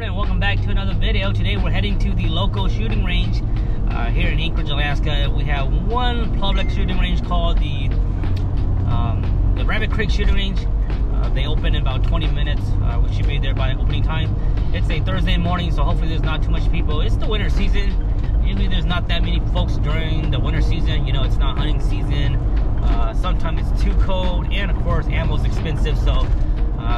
morning, welcome back to another video. Today we're heading to the local shooting range here in Anchorage, Alaska. We have one public shooting range called the Rabbit Creek Shooting Range. They open in about 20 minutes. We should be there by opening time. It's a Thursday morning, so hopefully there's not too much people. It's the winter season. Usually there's not that many folks during the winter season. You know, it's not hunting season. Sometimes it's too cold, and of course ammo's expensive, so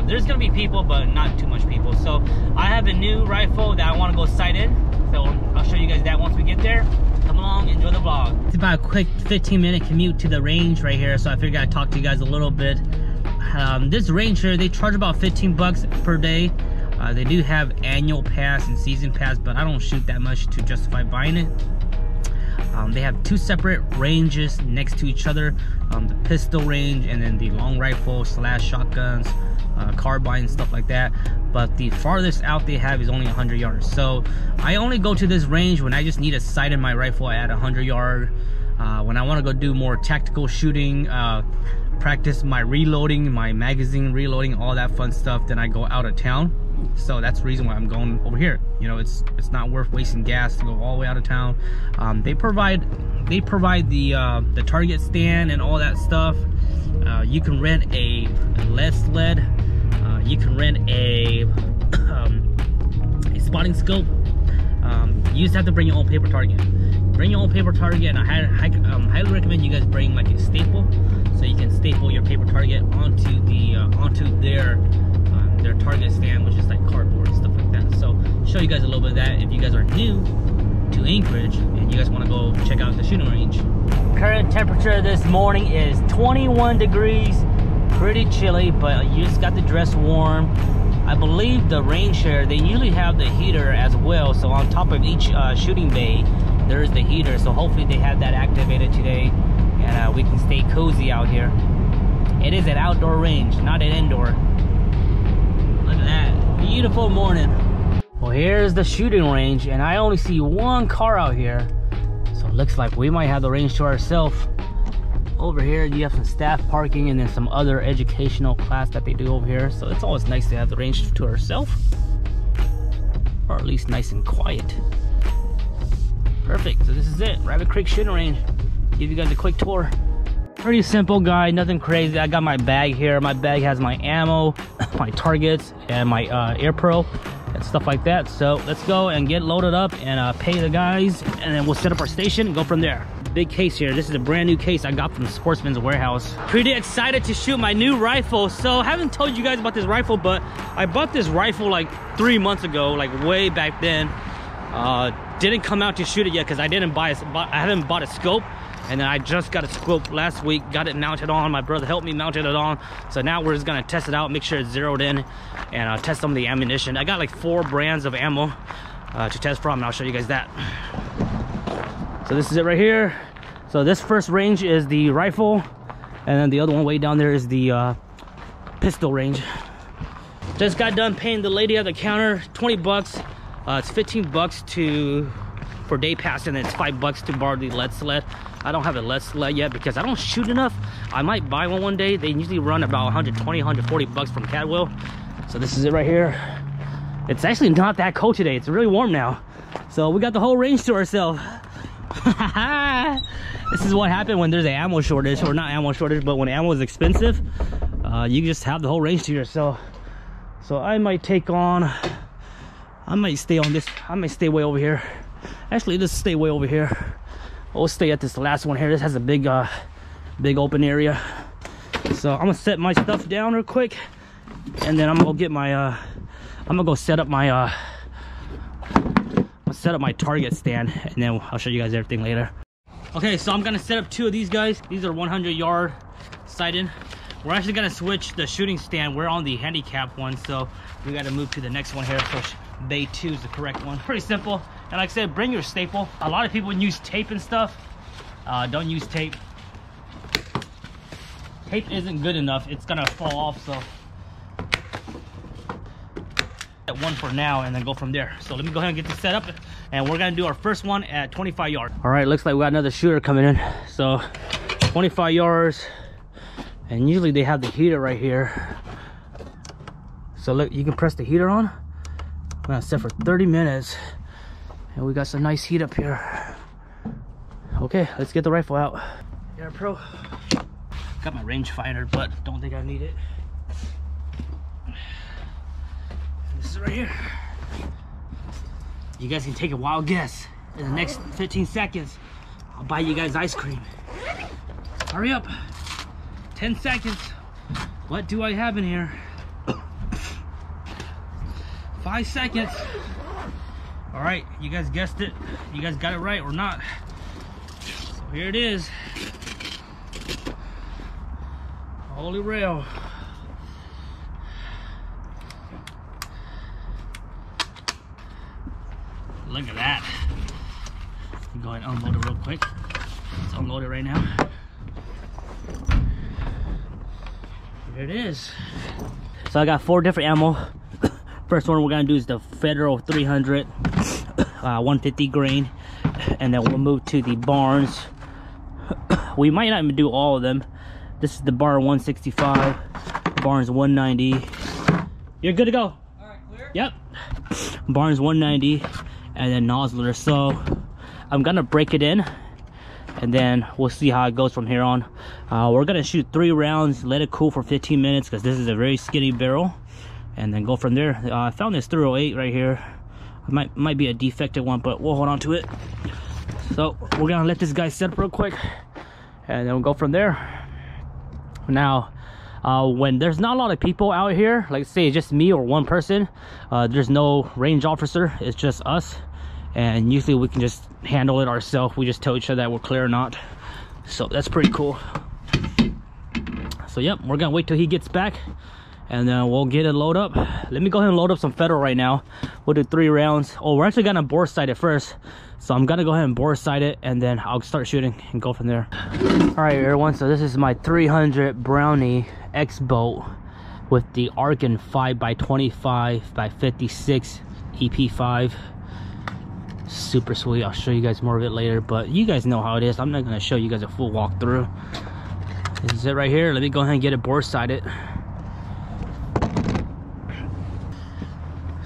there's gonna be people, but not too much people. So I have a new rifle that I want to go sight in, so I'll show you guys that once we get there. Come along, enjoy the vlog. It's about a quick 15-minute commute to the range right here, so I figured I'd talk to you guys a little bit. This range here, they charge about 15 bucks per day. They do have annual pass and season pass, but I don't shoot that much to justify buying it. They have two separate ranges next to each other, the pistol range and then the long rifle / shotguns, carbine, stuff like that. But the farthest out they have is only 100 yards. So I only go to this range when I just need a sight in my rifle at 100 yard. When I want to go do more tactical shooting, practice my reloading, my magazine reloading, all that fun stuff, then I go out of town. So that's the reason why I'm going over here. You know, it's not worth wasting gas to go all the way out of town. They provide the target stand and all that stuff. You can rent a lead sled. You can rent a spotting scope. You just have to bring your own paper target. Bring your own paper target, and I highly recommend you guys bring like a staple, so you can staple your paper target onto the onto their target stand, which is like cardboard and stuff like that. So show you guys a little bit of that if you guys are new to Anchorage and you guys want to go check out the shooting range. Current temperature this morning is 21 degrees, pretty chilly, but you just got the dress warm. I believe the range here, they usually have the heater as well, so on top of each shooting bay there is the heater, so hopefully they have that activated today and we can stay cozy out here. It is an outdoor range, not an indoor. Look at that, beautiful morning. Well, here's the shooting range, and I only see one car out here, so it looks like we might have the range to ourselves. Over here you have some staff parking and then some other educational class that they do over here, so it's always nice to have the range to ourselves, or at least nice and quiet. Perfect, so this is it, Rabbit Creek Shooting Range. Give you guys a quick tour. Pretty simple guy, nothing crazy. I got my bag here. My bag has my ammo, my targets, and my Air Pro and stuff like that. So let's go and get loaded up and pay the guys, and then we'll set up our station and go from there. Big case here. This is a brand new case I got from Sportsman's Warehouse. Pretty excited to shoot my new rifle. So I haven't told you guys about this rifle, but I bought this rifle like 3 months ago, like way back then. Didn't come out to shoot it yet because I didn't buy it. I haven't bought a scope. And then I just got a scope last week, got it mounted on. My brother helped me mount it on. So now we're just gonna test it out, make sure it's zeroed in, and test some of the ammunition. I got like 4 brands of ammo to test from, and I'll show you guys that. So this is it right here. So this first range is the rifle, and then the other one way down there is the pistol range. Just got done paying the lady at the counter 20 bucks. It's 15 bucks for day pass, and it's 5 bucks to borrow the lead sled. I don't have a lead sled yet because I don't shoot enough. I might buy one day. They usually run about 120, 140 bucks from Cadwell. So this is it right here. It's actually not that cold today. It's really warm now. So we got the whole range to ourselves. This is what happened when there's an ammo shortage, or not ammo shortage, but when ammo is expensive, you just have the whole range to yourself. So I might take on, I might stay on this, I might stay way over here. Actually, let's stay way over here. We'll stay at this last one here. This has a big big open area. So I'm gonna set my stuff down real quick, and then I'm gonna get my I'm gonna go set up my target stand, and then I'll show you guys everything later. Okay, so I'm gonna set up 2 of these guys. These are 100 yard sighting. We're actually gonna switch the shooting stand. We're on the handicap one, so we gotta move to the next one here. So bay 2 is the correct one. Pretty simple. And like I said, bring your staple. A lot of people use tape and stuff. Don't use tape. Tape isn't good enough. It's gonna fall off, so. That one for now, and then go from there. So let me go ahead and get this set up, and we're gonna do our first one at 25 yards. All right, looks like we got another shooter coming in. So 25 yards, and usually they have the heater right here. So look, you can press the heater on. We're gonna set for 30 minutes and we got some nice heat up here. Okay, let's get the rifle out. Yeah, pro. Got my range finder, but don't think I need it. This is right here. You guys can take a wild guess. In the next 15 seconds, I'll buy you guys ice cream. Hurry up. 10 seconds. What do I have in here? 5 seconds. All right, you guys guessed it. You guys got it right or not. So here it is. Holy rail. Look at that. I'm going to unload it real quick. Let's unload it right now. Here it is. So I got 4 different ammo. First one we're going to do is the Federal 300, 150 grain. And then we'll move to the Barnes. We might not even do all of them. This is the Bar 165, Barnes 190. You're good to go. All right, clear? Yep. Barnes 190. And then Nosler. So I'm gonna break it in and then we'll see how it goes from here on. We're gonna shoot 3 rounds, let it cool for 15 minutes because this is a very skinny barrel, and then go from there. I found this 308 right here. It might be a defective one, but we'll hold on to it. So we're gonna let this guy set up real quick and then we'll go from there. Now when there's not a lot of people out here, like say just me or one person, there's no range officer, it's just us, and usually we can just handle it ourselves. We just tell each other that we're clear or not, so that's pretty cool. So yep, we're gonna wait till he gets back and then we'll get it load up. Let me go ahead and load up some Federal right now. We'll do 3 rounds. Oh, we're actually gonna bore sight it first, so I'm gonna go ahead and bore sight it and then I'll start shooting and go from there. All right everyone, so this is my 300 Browning X-Bolt with the Argon 5x25x56 ep5. Super sweet. I'll show you guys more of it later, but you guys know how it is. I'm not going to show you guys a full walkthrough. This is it right here. Let me go ahead and get it bore sighted.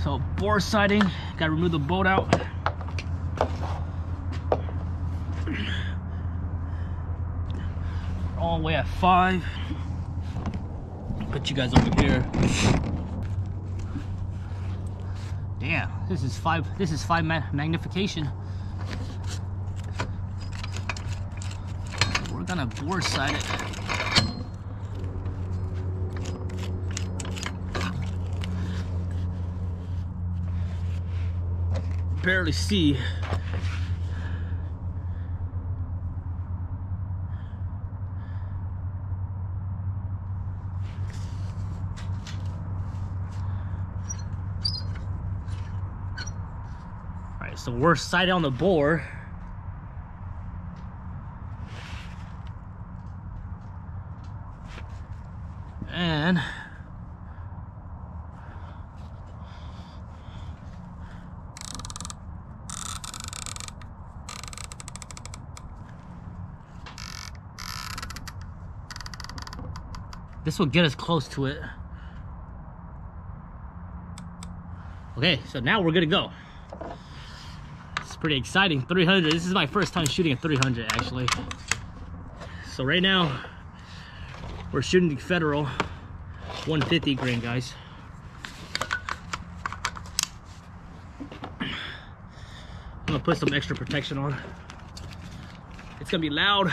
So bore sighting, gotta remove the bolt out. All the way at 5. Put you guys over here. Damn, this is 5 magnification. We're gonna bore sight it. Barely see. So we're sighted on the bore. And this will get us close to it. Okay, so now we're good to go. Pretty exciting. 300. This is my first time shooting a 300 actually. So right now we're shooting the Federal 150 grain, guys. I'm gonna put some extra protection on. It's gonna be loud.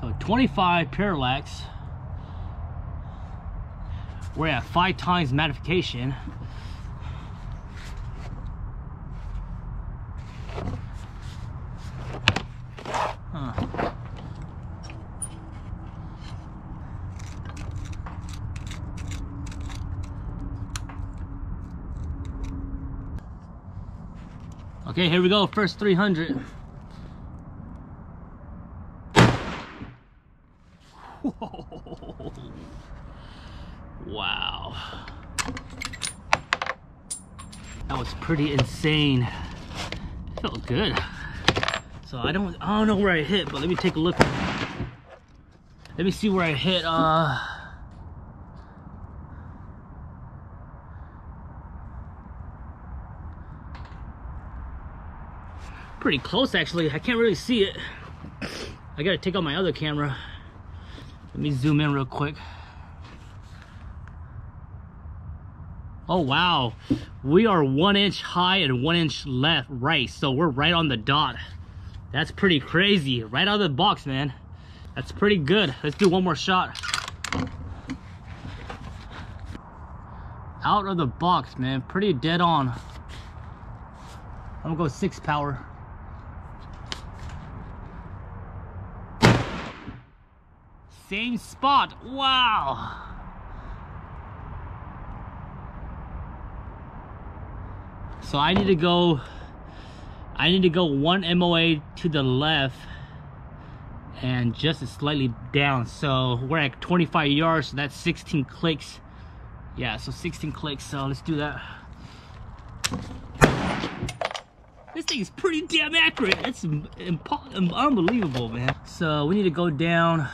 So 25 parallax. We're at 5 times magnification. Huh. Okay, here we go, first 300. Whoa. Wow, that was pretty insane. It felt good. So I don't know where I hit, but let me take a look. Let me see where I hit. Pretty close, actually. I can't really see it. I gotta take out my other camera. Let me zoom in real quick. Oh wow, we are 1 inch high and 1 inch left, right, so we're right on the dot. That's pretty crazy, right out of the box, man. That's pretty good. Let's do one more shot. Out of the box, man, pretty dead on. I'm gonna go 6 power. Same spot, wow. So I need to go one MOA to the left and just slightly down. So we're at 25 yards, so that's 16 clicks. Yeah, so 16 clicks, so let's do that. This thing is pretty damn accurate. It's unbelievable, man. So we need to go down.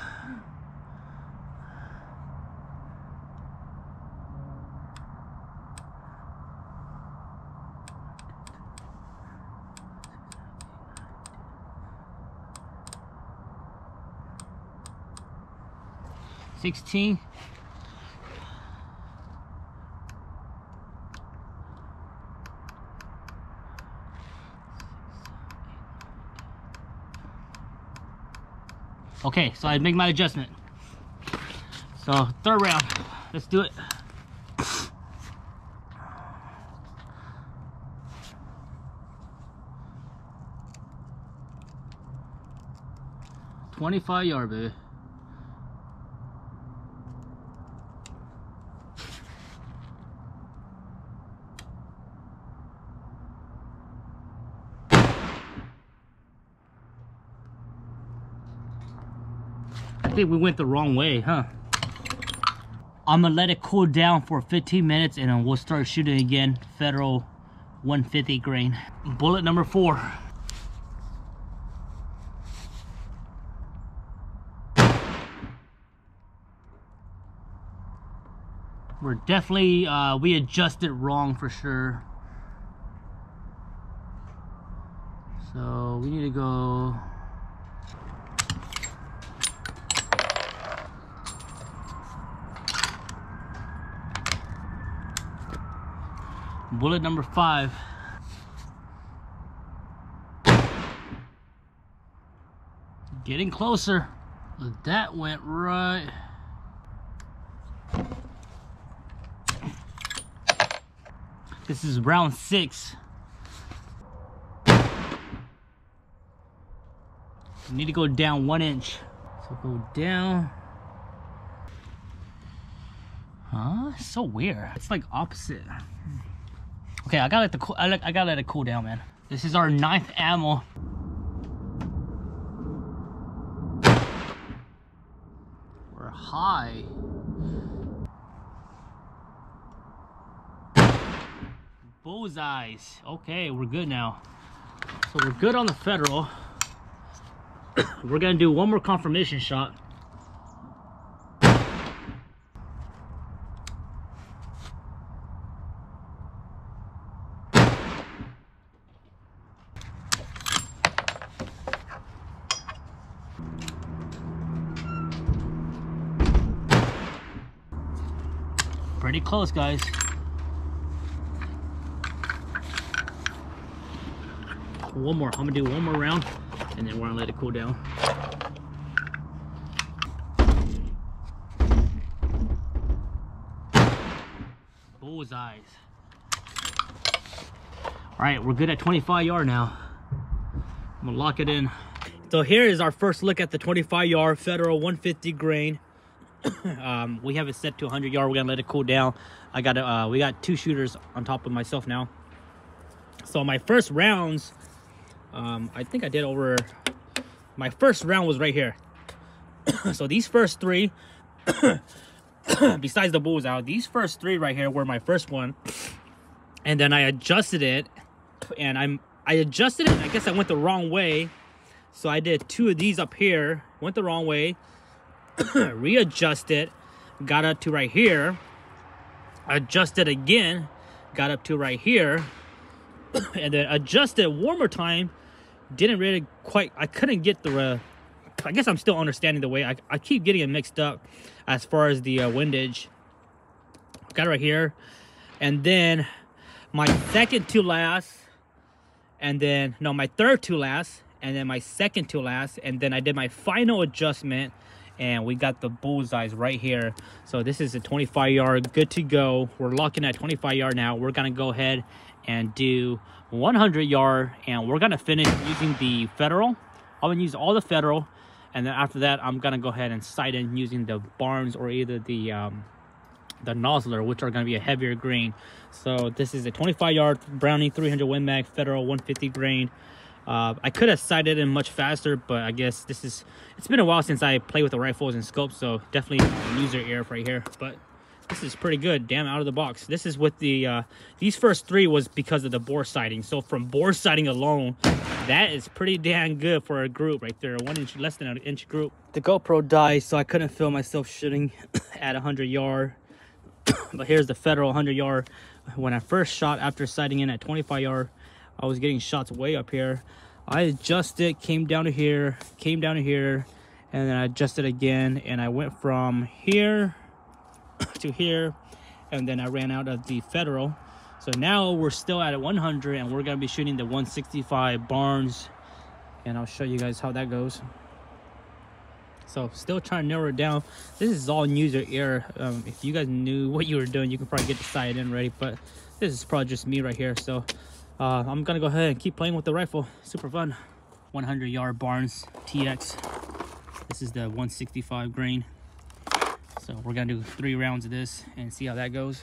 Okay, so I make my adjustment. So third round, let's do it. – 25 yard, baby. I think we went the wrong way, huh? I'm gonna let it cool down for 15 minutes and then we'll start shooting again. Federal 150 grain. Bullet number 4. We're definitely, we adjusted wrong for sure. So we need to go. Bullet number 5. Getting closer. That went right. This is round 6. We need to go down 1 inch. So go down. Huh? It's so weird. It's like opposite. Okay, I gotta let it cool down, man. This is our 9th ammo. We're high. Bullseyes. Okay, we're good now. So we're good on the Federal. We're gonna do one more confirmation shot. Pretty close, guys. One more. I'm gonna do one more round and then we're gonna let it cool down. Bullseyes. All right, we're good at 25 yard now. I'm gonna lock it in. So here is our first look at the 25 yard Federal 150 grain. We have it set to 100 yard. We're gonna let it cool down. We got 2 shooters on top of myself now. So my first rounds, I think I did over. My first round was right here. So these first 3, besides the bulls out, these first 3 right here were my first one, and then I adjusted it, and I adjusted it. I guess I went the wrong way, so I did 2 of these up here. Went the wrong way. readjust it, got up to right here, adjust it again, got up to right here, and then adjusted one more time. Didn't really quite, I couldn't get the, I guess I'm still understanding the way, I keep getting it mixed up as far as the windage. Got it right here, and then my second to last, and then, no, my third to last, and then my second to last, and then I did my final adjustment, and we got the bullseyes right here. So this is a 25 yard, good to go. We're locking at 25 yard now. We're gonna go ahead and do 100 yard, and we're gonna finish using the Federal. I'm gonna use all the Federal, and then after that, I'm gonna go ahead and sight in using the Barnes or either the Nosler, which are going to be a heavier grain. So this is a 25 yard Browning 300 Win Mag Federal 150 grain. I could have sighted it much faster, but I guess this is, it's been a while since I played with the rifles and scopes, so definitely user error right here. But this is pretty good, damn, out of the box. This is with the these first three was because of the bore sighting. So from bore sighting alone, that is pretty damn good for a group right there, 1 inch, less than an inch group. The GoPro died, so I couldn't film myself shooting at 100 yard. But here's the Federal 100 yard. When I first shot after sighting in at 25 yard, I was getting shots way up here. I adjusted, came down to here, came down to here, and then I adjusted again, and I went from here to here, and then I ran out of the Federal. So now we're still at 100, and we're gonna be shooting the 165 Barnes, and I'll show you guys how that goes. So still trying to narrow it down. This is all user error. If you guys knew what you were doing, you could probably get the sight in ready, but this is probably just me right here. So I'm gonna go ahead and keep playing with the rifle. Super fun. 100 yard Barnes TX. This is the 165 grain. So we're gonna do 3 rounds of this and see how that goes.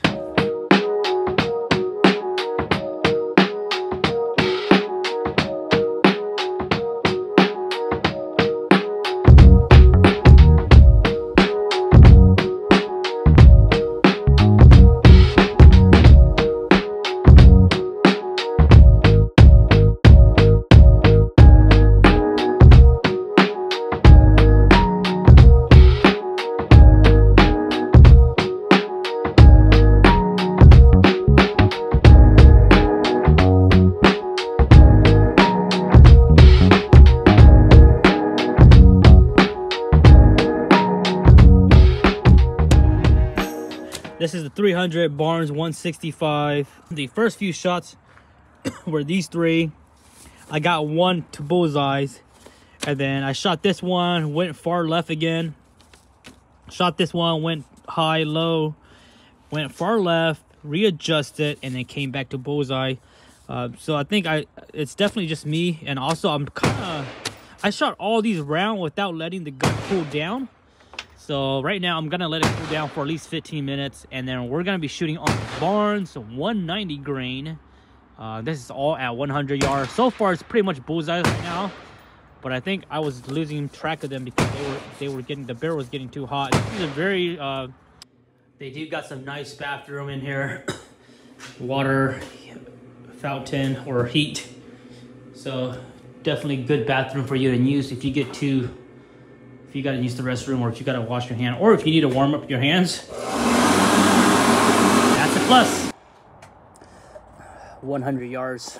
This is the 300 Barnes 165. The first few shots were these 3. I got 1 to bullseyes, and then I shot this one, went far left again. Shot this one, went high, low, went far left, readjusted, and then came back to bullseye. So I think it's definitely just me, and also I'm kind of, I shot all these rounds without letting the gun cool down. So right now, I'm going to let it cool down for at least 15 minutes. And then we're going to be shooting on Barnes 190 grain. This is all at 100 yards. So far, it's pretty much bullseyes right now. But I think I was losing track of them because they were getting, the barrel was getting too hot. This is a very, they do got some nice bathroom in here. Water, fountain, or heat. So definitely good bathroom for you to use if you get too, if you gotta use the restroom, or if you gotta wash your hand, or if you need to warm up your hands, that's a plus. 100 yards.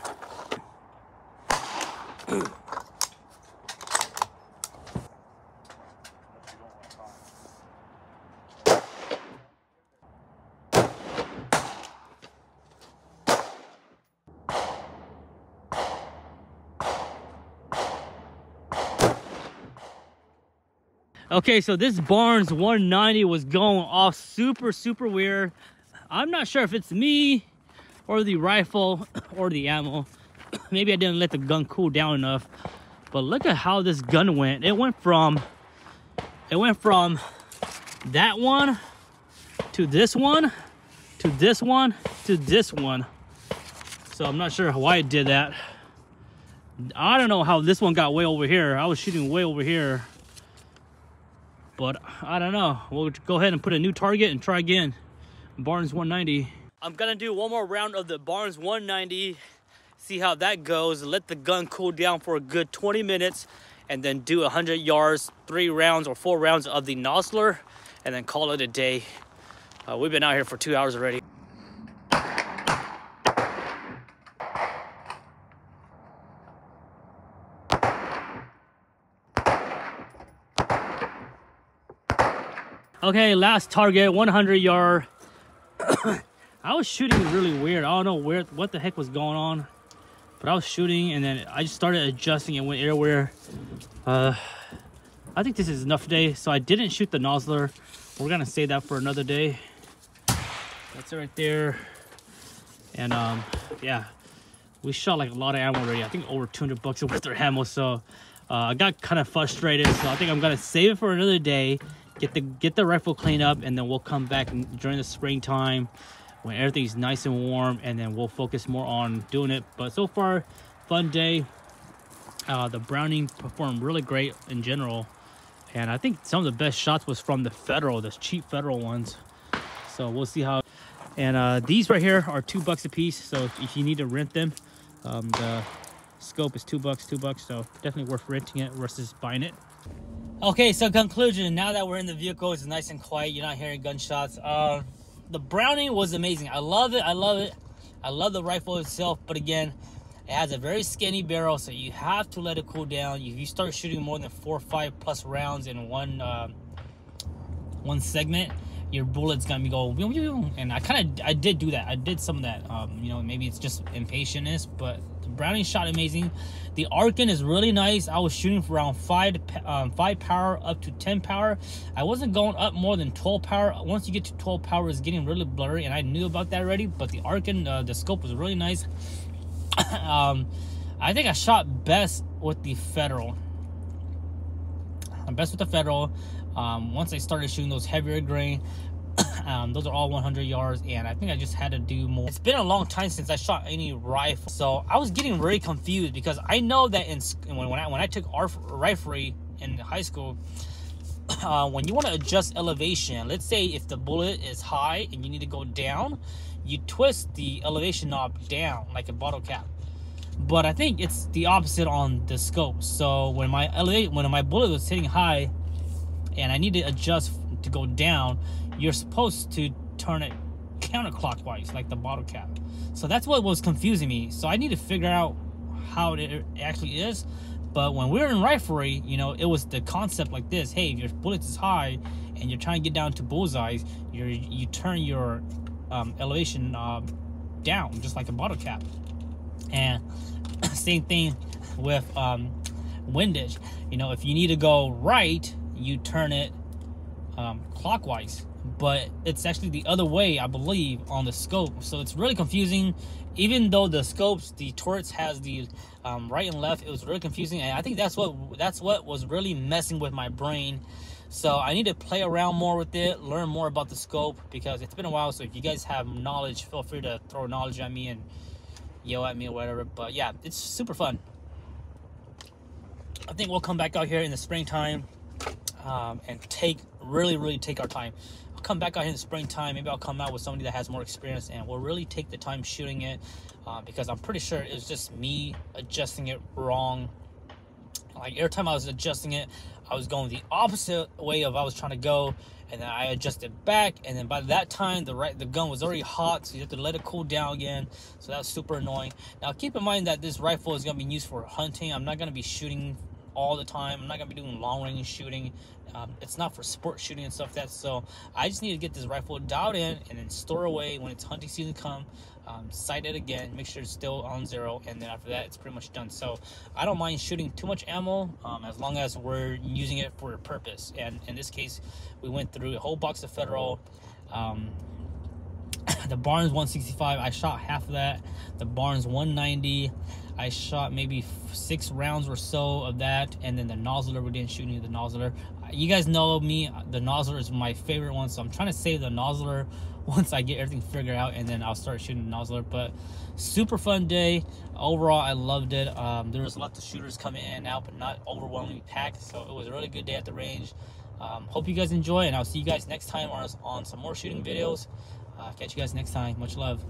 Okay, so this Barnes 190 was going off super, super weird. I'm not sure if it's me or the rifle or the ammo. Maybe I didn't let the gun cool down enough. But look at how this gun went. It went from that one to this one to this one to this one. So I'm not sure why it did that. I don't know how this one got way over here. I was shooting way over here. But I don't know. We'll go ahead and put a new target and try again. Barnes 190. I'm gonna do one more round of the Barnes 190. See how that goes. Let the gun cool down for a good 20 minutes. and then do 100 yards, 3 rounds or 4 rounds of the Nosler, and then call it a day. We've been out here for 2 hours already. Okay, last target, 100 yard. I was shooting really weird. I don't know where, what the heck was going on, but I was shooting and then I just started adjusting and went everywhere. I think this is enough today, so I didn't shoot the Nosler. We're gonna save that for another day. That's it right there. And yeah, we shot like a lot of ammo already. I think over 200 bucks worth of ammo. So I got kind of frustrated, so I think I'm gonna save it for another day. Get the rifle cleaned up, and then we'll come back during the springtime when everything's nice and warm, and then we'll focus more on doing it. But so far, fun day. The Browning performed really great in general, and I think some of the best shots was from the Federal, those cheap Federal ones. So we'll see how. And these right here are $2 a piece, so if you need to rent them, the scope is $2, so definitely worth renting it versus buying it. Okay, so conclusion, now that we're in the vehicle, it's nice and quiet, you're not hearing gunshots. The Browning was amazing. I love it, I love it. I love the rifle itself, but again, it has a very skinny barrel, so you have to let it cool down. If you start shooting more than 4 or 5+ rounds in one segment, your bullet's gonna be going, and I did do that. I did some of that, you know, maybe it's just impatientness, but the Browning shot amazing. The Argon is really nice. I was shooting for around 5 power up to 10 power. I wasn't going up more than 12 power. Once you get to 12 power, it's getting really blurry, and I knew about that already, but the Argon, the scope was really nice. I think I shot best with the Federal. I'm best with the Federal. Once I started shooting those heavier grain, those are all 100 yards, and I think I just had to do more. It's been a long time since I shot any rifle, so I was getting really confused because I know that when I took riflery in high school, when you want to adjust elevation, let's say if the bullet is high and you need to go down, you twist the elevation knob down like a bottle cap. But I think it's the opposite on the scope. So when my bullet was hitting high, and I need to adjust to go down, you're supposed to turn it counterclockwise like the bottle cap. So that's what was confusing me, so I need to figure out how it actually is. But when we were in riflery, you know, it was the concept like this: hey, if your bullet is high and you're trying to get down to bullseyes, you turn your elevation down just like a bottle cap. And same thing with windage, you know, if you need to go right, you turn it clockwise, but it's actually the other way, I believe, on the scope. So it's really confusing. Even though the scopes, the turrets has the right and left, it was really confusing, and I think that's what was really messing with my brain. So I need to play around more with it, learn more about the scope, because it's been a while. So if you guys have knowledge, feel free to throw knowledge at me and yell at me or whatever. But yeah, it's super fun. I think we'll come back out here in the springtime. And really take our time. I'll come back out here in the springtime. Maybe I'll come out with somebody that has more experience, and we'll really take the time shooting it, because I'm pretty sure it was just me adjusting it wrong. Like every time I was adjusting it, I was going the opposite way of I was trying to go, and then I adjusted back, and then by that time the gun was already hot, so you have to let it cool down again. So that's super annoying. Now keep in mind that this rifle is going to be used for hunting. I'm not going to be shooting all the time. I'm not gonna be doing long range shooting. It's not for sport shooting and stuff like that. So I just need to get this rifle dialed in and then store away. When it's hunting season come, sight it again, make sure it's still on zero, and then after that it's pretty much done. So I don't mind shooting too much ammo, as long as we're using it for a purpose. And in this case, we went through a whole box of Federal. The Barnes 165, I shot half of that. The Barnes 190, I shot maybe 6 rounds or so of that. And then the Nosler, we didn't shoot any of the Nosler. You guys know me, the Nosler is my favorite one, so I'm trying to save the Nosler once I get everything figured out, and then I'll start shooting the Nosler. But super fun day overall. I loved it. There was lots of shooters coming in and out, but not overwhelmingly packed, so it was a really good day at the range. Hope you guys enjoy, and I'll see you guys next time on some more shooting videos. Catch you guys next time. Much love.